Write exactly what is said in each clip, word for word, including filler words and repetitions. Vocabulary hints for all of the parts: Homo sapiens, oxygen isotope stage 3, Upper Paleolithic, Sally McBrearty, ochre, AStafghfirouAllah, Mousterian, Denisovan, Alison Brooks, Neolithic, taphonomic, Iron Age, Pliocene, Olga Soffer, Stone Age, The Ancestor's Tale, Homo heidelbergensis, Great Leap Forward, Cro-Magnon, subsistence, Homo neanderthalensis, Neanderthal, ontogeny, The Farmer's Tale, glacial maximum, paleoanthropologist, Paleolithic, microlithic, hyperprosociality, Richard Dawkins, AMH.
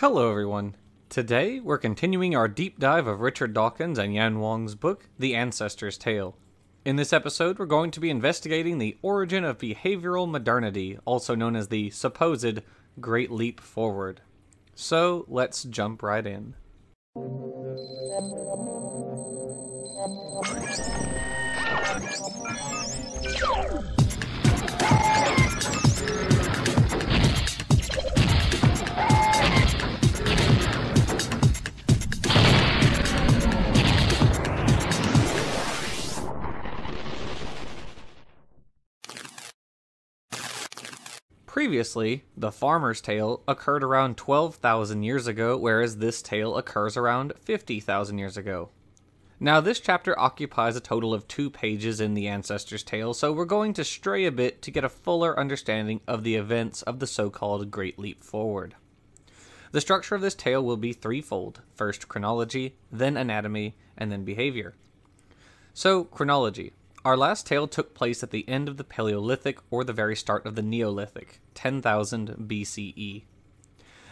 Hello everyone! Today we're continuing our deep dive of Richard Dawkins and Yan Wang's book, The Ancestor's Tale. In this episode we're going to be investigating the origin of behavioral modernity, also known as the supposed Great Leap Forward. So let's jump right in. Previously, The Farmer's Tale occurred around twelve thousand years ago, whereas this tale occurs around fifty thousand years ago. Now, this chapter occupies a total of two pages in The Ancestor's Tale, so we're going to stray a bit to get a fuller understanding of the events of the so-called Great Leap Forward. The structure of this tale will be threefold: first chronology, then anatomy, and then behavior. So, chronology. Our last tale took place at the end of the Paleolithic, or the very start of the Neolithic, ten thousand B C E.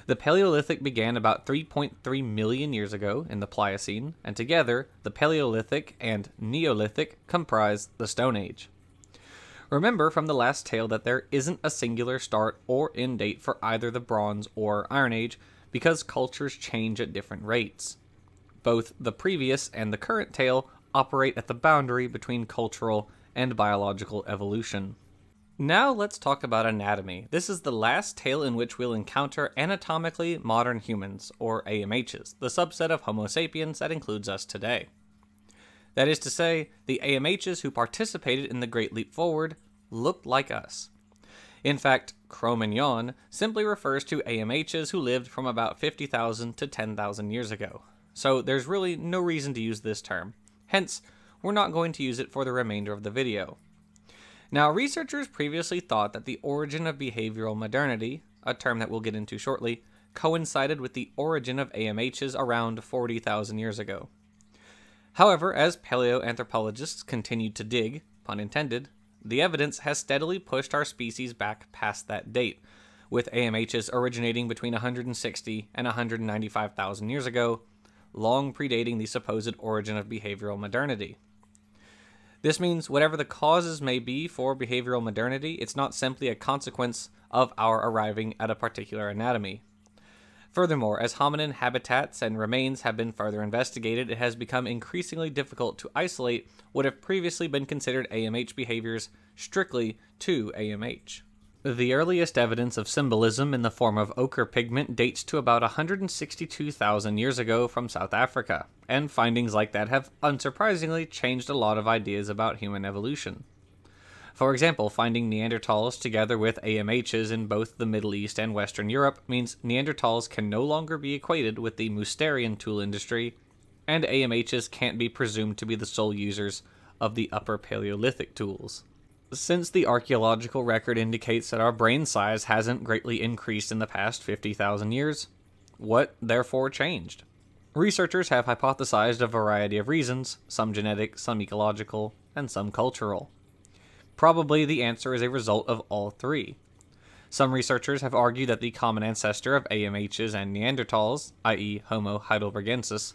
The Paleolithic began about three point three million years ago in the Pliocene, and together, the Paleolithic and Neolithic comprise the Stone Age. Remember from the last tale that there isn't a singular start or end date for either the Bronze or Iron Age, because cultures change at different rates. Both the previous and the current tale operate at the boundary between cultural and biological evolution. Now let's talk about anatomy. This is the last tale in which we'll encounter anatomically modern humans, or A M H's, the subset of Homo sapiens that includes us today. That is to say, the A M H's who participated in the Great Leap Forward looked like us. In fact, Cro-Magnon simply refers to A M H's who lived from about fifty thousand to ten thousand years ago, so there's really no reason to use this term. Hence, we're not going to use it for the remainder of the video. Now, researchers previously thought that the origin of behavioral modernity, a term that we'll get into shortly, coincided with the origin of A M H's around forty thousand years ago. However, as paleoanthropologists continued to dig, pun intended, the evidence has steadily pushed our species back past that date, with A M H's originating between one hundred sixty and one hundred ninety-five thousand years ago, long predating the supposed origin of behavioral modernity. This means whatever the causes may be for behavioral modernity, it's not simply a consequence of our arriving at a particular anatomy. Furthermore, as hominin habitats and remains have been further investigated, it has become increasingly difficult to isolate what have previously been considered A M H behaviors strictly to A M H. The earliest evidence of symbolism in the form of ochre pigment dates to about one hundred sixty-two thousand years ago from South Africa, and findings like that have unsurprisingly changed a lot of ideas about human evolution. For example, finding Neanderthals together with A M H's in both the Middle East and Western Europe means Neanderthals can no longer be equated with the Mousterian tool industry, and A M H's can't be presumed to be the sole users of the Upper Paleolithic tools. Since the archaeological record indicates that our brain size hasn't greatly increased in the past fifty thousand years, what therefore changed? Researchers have hypothesized a variety of reasons, some genetic, some ecological, and some cultural. Probably the answer is a result of all three. Some researchers have argued that the common ancestor of A M H's and Neanderthals, that is Homo heidelbergensis,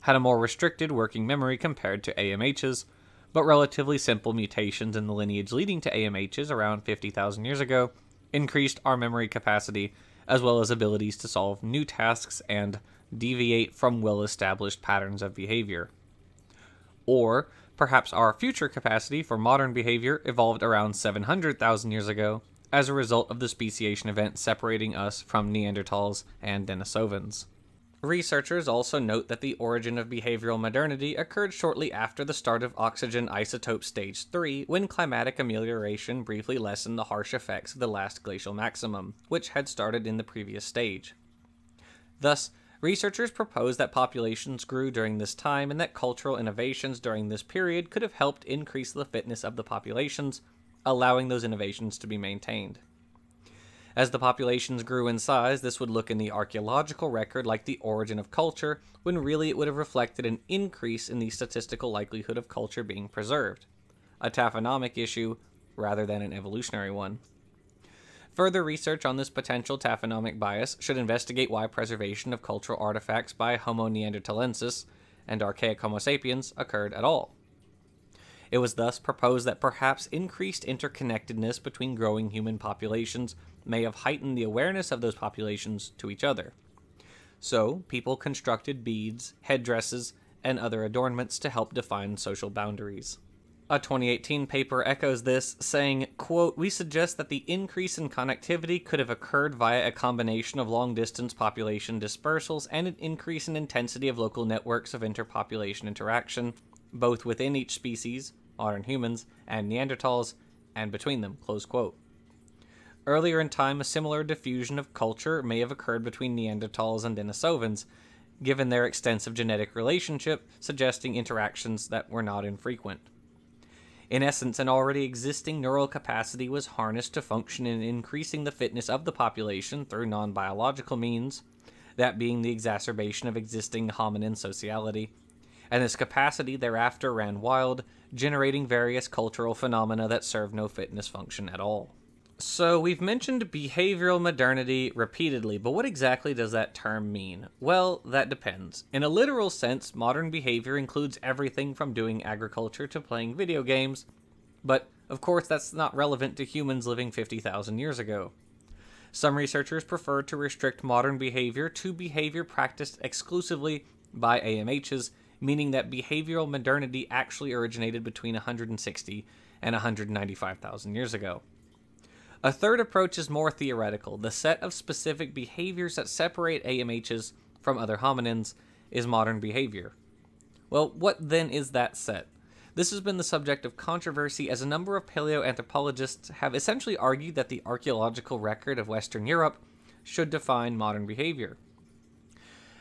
had a more restricted working memory compared to A M H's, but relatively simple mutations in the lineage leading to A M H's around fifty thousand years ago increased our memory capacity as well as abilities to solve new tasks and deviate from well-established patterns of behavior. Or perhaps our future capacity for modern behavior evolved around seven hundred thousand years ago as a result of the speciation event separating us from Neanderthals and Denisovans. Researchers also note that the origin of behavioral modernity occurred shortly after the start of oxygen isotope stage three, when climatic amelioration briefly lessened the harsh effects of the last glacial maximum, which had started in the previous stage. Thus, researchers propose that populations grew during this time and that cultural innovations during this period could have helped increase the fitness of the populations, allowing those innovations to be maintained. As the populations grew in size, this would look in the archaeological record like the origin of culture, when really it would have reflected an increase in the statistical likelihood of culture being preserved, a taphonomic issue rather than an evolutionary one. Further research on this potential taphonomic bias should investigate why preservation of cultural artifacts by Homo neanderthalensis and archaic Homo sapiens occurred at all. It was thus proposed that perhaps increased interconnectedness between growing human populations may have heightened the awareness of those populations to each other. So, people constructed beads, headdresses, and other adornments to help define social boundaries. A twenty eighteen paper echoes this, saying, quote, "We suggest that the increase in connectivity could have occurred via a combination of long-distance population dispersals and an increase in intensity of local networks of interpopulation interaction, both within each species, modern humans, and Neanderthals, and between them," close quote. Earlier in time, a similar diffusion of culture may have occurred between Neanderthals and Denisovans, given their extensive genetic relationship, suggesting interactions that were not infrequent. In essence, an already existing neural capacity was harnessed to function in increasing the fitness of the population through non-biological means, that being the exacerbation of existing hominin sociality, and this capacity thereafter ran wild, generating various cultural phenomena that served no fitness function at all. So, we've mentioned behavioral modernity repeatedly, but what exactly does that term mean? Well, that depends. In a literal sense, modern behavior includes everything from doing agriculture to playing video games, but of course that's not relevant to humans living fifty thousand years ago. Some researchers prefer to restrict modern behavior to behavior practiced exclusively by A M Hs, meaning that behavioral modernity actually originated between one hundred sixty and one hundred ninety-five thousand years ago. A third approach is more theoretical. The set of specific behaviors that separate A M Hs from other hominins is modern behavior. Well, what then is that set? This has been the subject of controversy, as a number of paleoanthropologists have essentially argued that the archaeological record of Western Europe should define modern behavior.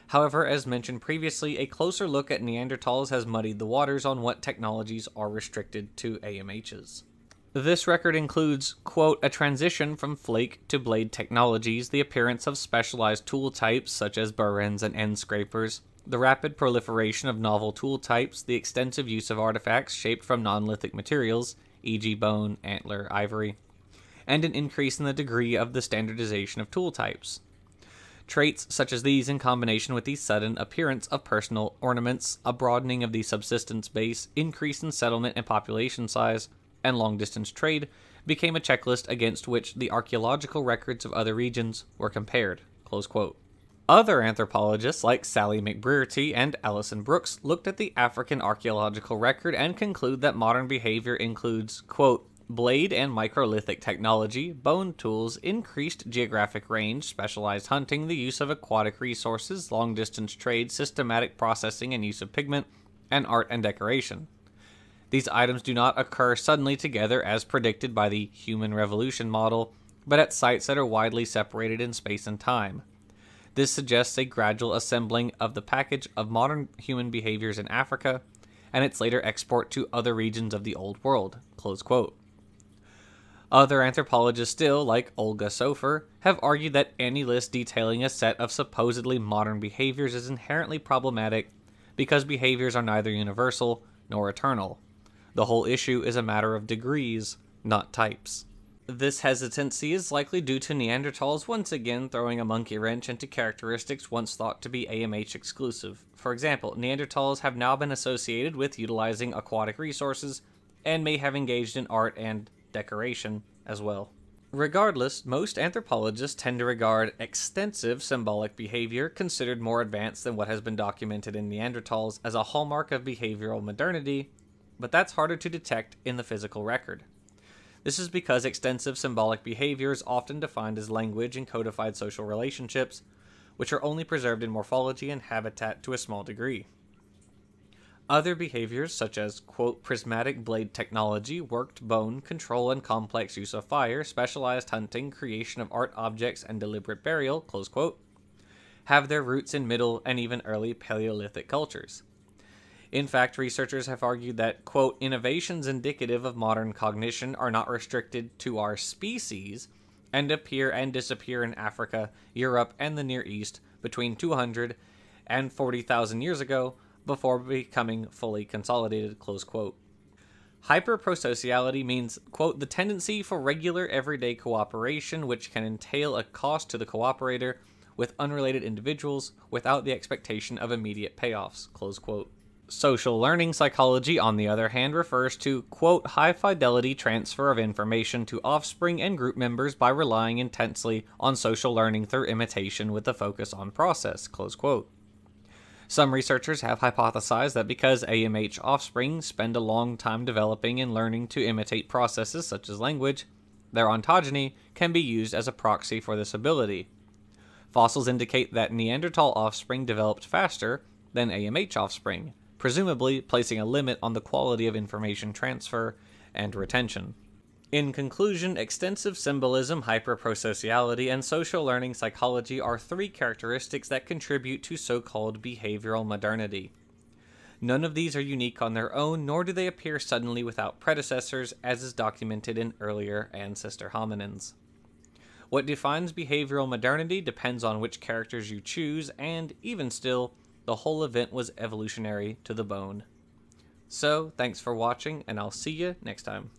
However, as mentioned previously, a closer look at Neanderthals has muddied the waters on what technologies are restricted to A M Hs. This record includes, quote, "a transition from flake to blade technologies, the appearance of specialized tool types such as burr ends and end scrapers, the rapid proliferation of novel tool types, the extensive use of artifacts shaped from non-lithic materials, for example bone, antler, ivory, and an increase in the degree of the standardization of tool types. Traits such as these, in combination with the sudden appearance of personal ornaments, a broadening of the subsistence base, increase in settlement and population size, and long-distance trade, became a checklist against which the archaeological records of other regions were compared." Close quote. Other anthropologists like Sally McBrearty and Alison Brooks looked at the African archaeological record and conclude that modern behavior includes, quote, "blade and microlithic technology, bone tools, increased geographic range, specialized hunting, the use of aquatic resources, long-distance trade, systematic processing and use of pigment, and art and decoration. These items do not occur suddenly together as predicted by the human revolution model, but at sites that are widely separated in space and time. This suggests a gradual assembling of the package of modern human behaviors in Africa, and its later export to other regions of the Old World." Close quote. Other anthropologists still, like Olga Soffer, have argued that any list detailing a set of supposedly modern behaviors is inherently problematic because behaviors are neither universal nor eternal. The whole issue is a matter of degrees, not types. This hesitancy is likely due to Neanderthals once again throwing a monkey wrench into characteristics once thought to be A M H exclusive. For example, Neanderthals have now been associated with utilizing aquatic resources and may have engaged in art and decoration as well. Regardless, most anthropologists tend to regard extensive symbolic behavior, considered more advanced than what has been documented in Neanderthals, as a hallmark of behavioral modernity, but that's harder to detect in the physical record. This is because extensive symbolic behavior is often defined as language and codified social relationships, which are only preserved in morphology and habitat to a small degree. Other behaviors, such as, quote, "prismatic blade technology, worked bone, control and complex use of fire, specialized hunting, creation of art objects, and deliberate burial," close quote, have their roots in Middle and even early Paleolithic cultures. In fact, researchers have argued that, quote, "innovations indicative of modern cognition are not restricted to our species and appear and disappear in Africa, Europe, and the Near East between two hundred and forty thousand years ago, before becoming fully consolidated," close quote. Hyperprosociality means, quote, the tendency for regular everyday cooperation which can entail a cost to the cooperator with unrelated individuals without the expectation of immediate payoffs, close quote. Social learning psychology, on the other hand, refers to, quote, high-fidelity transfer of information to offspring and group members by relying intensely on social learning through imitation with a focus on process, close quote. Some researchers have hypothesized that because A M H offspring spend a long time developing and learning to imitate processes such as language, their ontogeny can be used as a proxy for this ability. Fossils indicate that Neanderthal offspring developed faster than A M H offspring, presumably placing a limit on the quality of information transfer and retention. In conclusion, extensive symbolism, hyperprosociality, and social learning psychology are three characteristics that contribute to so-called behavioral modernity. None of these are unique on their own, nor do they appear suddenly without predecessors, as is documented in earlier ancestor hominins. What defines behavioral modernity depends on which characters you choose, and, even still, the whole event was evolutionary to the bone. So, thanks for watching, and I'll see you next time.